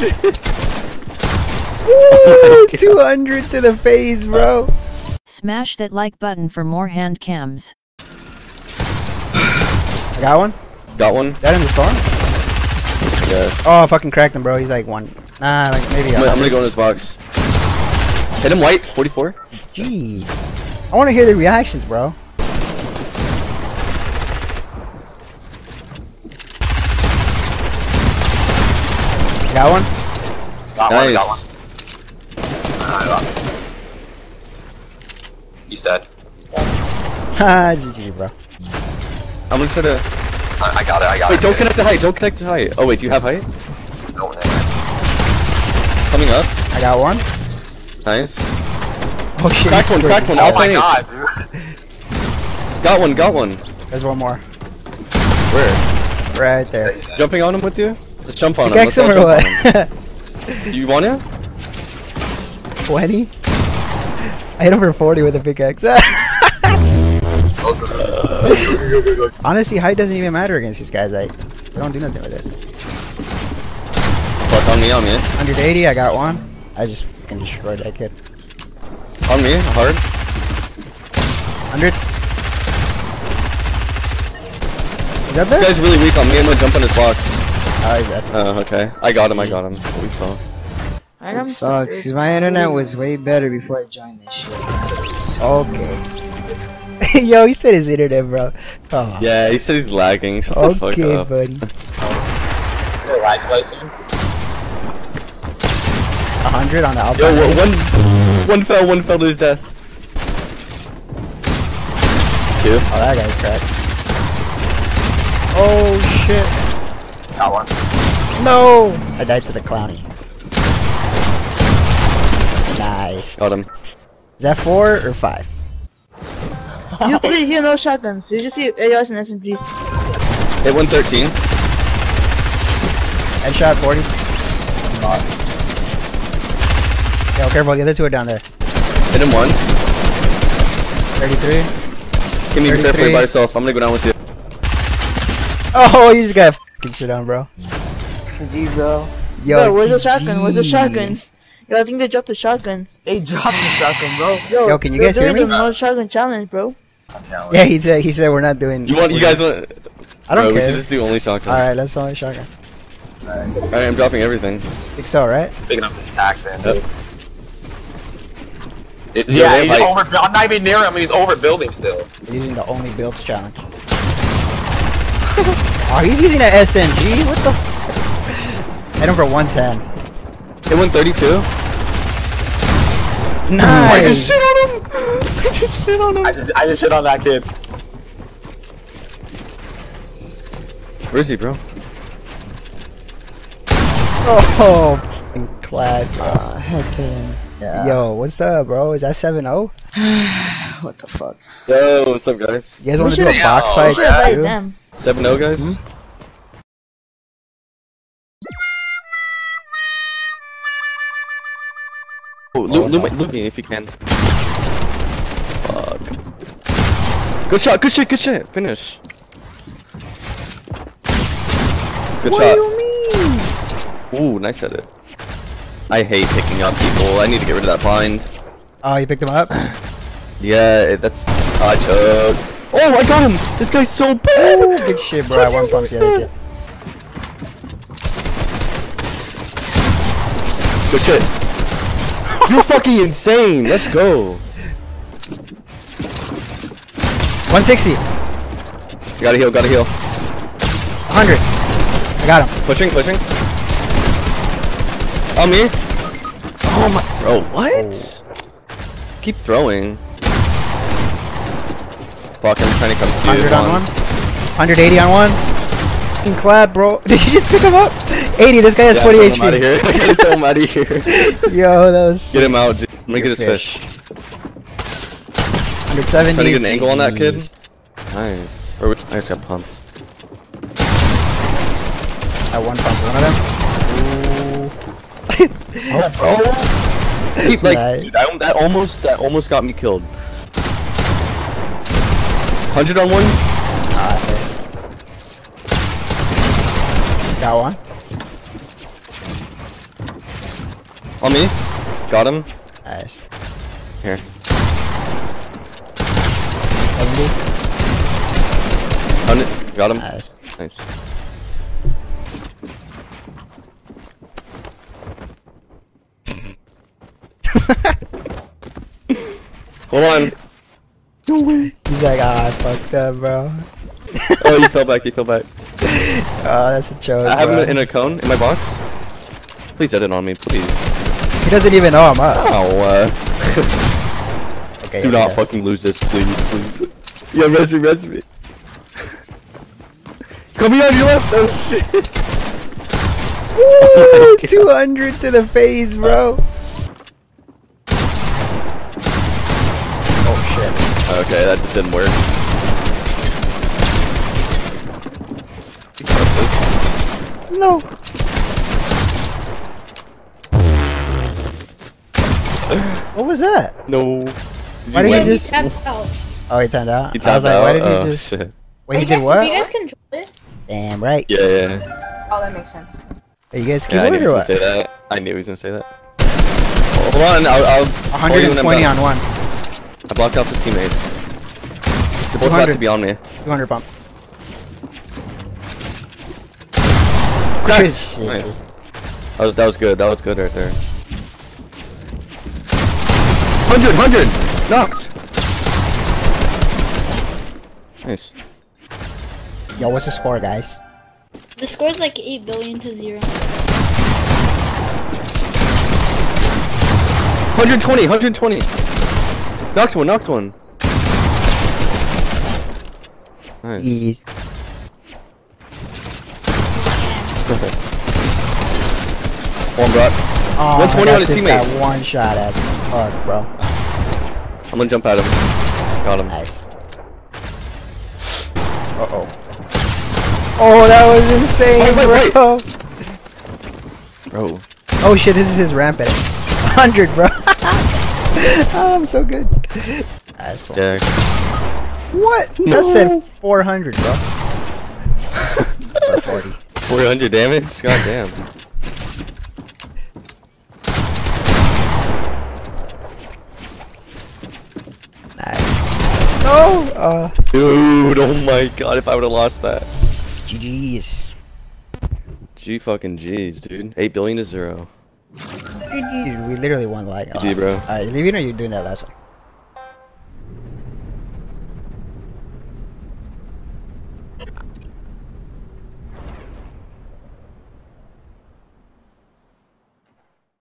Woo! 200 to the face, bro. Smash that like button for more hand cams. I got one. Got one. That in the storm? Yes. Oh, I fucking cracked him, bro. He's like one. Nah, like maybe. I'm gonna go in this box. Hit him white. 44. Jeez. I want to hear the reactions, bro. Got one? Got nice. One, got one. I got one. He's dead. Ha, GG, bro. I'm gonna try to... I got it, I got it. Wait, don't connect to height, don't connect to height. Oh wait, do you have height? No, I don't. Coming up. I got one. Nice. Oh shit. Cracked one, cracked one. Oh my god, dude. Got one, got one. There's one more. Where? Right there. Jumping on him with you? Let's jump on him. Let's jump on him. You want it? 20? I hit him for 40 with a pickaxe. Honestly, height doesn't even matter against these guys. Like, they don't do nothing with it. Fuck on me, 180, I got one. I just fucking destroyed that kid. On me, hard. 100. Is that there? This guy's really weak on me. I'm gonna jump on his box. Oh, okay. I got him, I got him. We fell. It sucks, because my internet was way better before I joined this shit. Okay. Yo, he said his internet, bro. Oh. Yeah, he said he's lagging. Shut the fuck up. Buddy. You're right, lightning. 100 on the alpha. Yo, one fell to his death. Two. Oh, that guy's cracked. Oh, shit. Got one. No! I died to the clowny. Nice. Got him. Is that 4 or 5? You play here no shotguns. You just see ARs and SMGs. Hit 113. Headshot 40. Yo, careful. The other two are down there. Hit him once. 33. Can you be careful by yourself? I'm gonna go down with you. Oh, you just got. Get shit on, bro. GG, bro. Yo, bro, where's the shotgun? Where's the shotgun? Yo, I think they dropped the shotguns. They dropped the shotgun, bro. Yo, can you guys hear me? We're doing the no shotgun challenge, bro. Yeah, he said we're not doing. You guys want? I don't care. We should just do only shotgun. All right, let's only shotgun. All right. All right, I'm dropping everything. Think so, right? Picking up the stack, man. Yep. Yeah, he's over. I'm not even near him. He's over building still. He's using the only builds challenge. Are you using an SMG? What the f- Hit him for 110. Hit 132. Nice! I just shit on him! I just shit on him! I just shit on that kid. Where is he, bro? Oh, I'm glad, bro. Headset. Yeah. Yo, what's up, bro? Is that 7-0? What the fuck? Yo, what's up, guys? You guys want to do a box fight? We should invite them. 7-0, guys? Mm-hmm. Oh, loot me if you can. Fuck. Good shot, good shit, good shit. Finish. Good shot. What do you mean? Ooh, nice at it. I hate picking up people. I need to get rid of that bind. Oh, you picked him up? Yeah, that's... I choked. Oh, I got him! This guy's so bad! Oh, good shit, bro. I one pump the other kid. Good shit. You're fucking insane! Let's go! 160! Gotta heal, gotta heal. 100! I got him. Pushing, pushing. On me? Oh my... Bro, what? Oh. Keep throwing. Fuck, I'm trying to come to you. 100 on one. 180 on one. Fucking clap, bro. Did you just pick him up? 80, this guy has 40 HP. Get him out of here. Yo, that was... Get him out, dude. I'm gonna get his fish. 170. Trying to get an angle on that kid. Nice. I just got pumped. That one pumped one of them. Oh, bro. Keep, like, nice. Dude, that almost got me killed. 100 on one. Nice. Got one. On me. Got him. Nice. Here. Got him. Nice. Nice. Hold on. No way. He's like, ah, I fucked up, bro. Oh, you fell back, you fell back. Oh, that's a joke. I have him in a cone, in my box. Please edit on me, please. He doesn't even know I'm up. Oh, okay, do not fucking lose this, please, please. Yeah, res me. Coming on your left, oh shit. Woo, 200 to the face, bro. Okay, that just didn't work. No. What was that? No. Why did he just? Oh, he timed out. He timed out. Why did he just? Shit. Wait, he did what? Did you guys control it? Damn right. Yeah, yeah. Oh, that makes sense. Are you guys keyboard or what? I knew he was gonna say that. Hold on, I'll 120 on one. I blocked out the teammate. They're both about to be on me. 200 bump. Crack! Nice. That was good. That was good right there. 100! Knocked! Nice. Yo, what's the score, guys? The score's like 8 billion to 0. 120! 120! Knocked one, knocked one. Nice. Yeah. Perfect. One block. Oh, 120 on his teammate. Got one shot at him. Fuck, bro. I'm gonna jump at him. Got him. Nice. Uh oh. Oh, that was insane, wait, bro. Wait. Bro. Oh shit, this is his ramp edit. 100, bro. Oh, I'm so good. That's cool. Yeah. What? No. That said 400, bro. 440. 400 damage? God damn. Nice. No! Dude, oh my god, if I would have lost that. GG's. G fucking G's, dude. 8 billion to 0. Dude, we literally won like. GG, bro. Alright, leave it or you're doing that last one.